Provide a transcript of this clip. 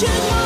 Just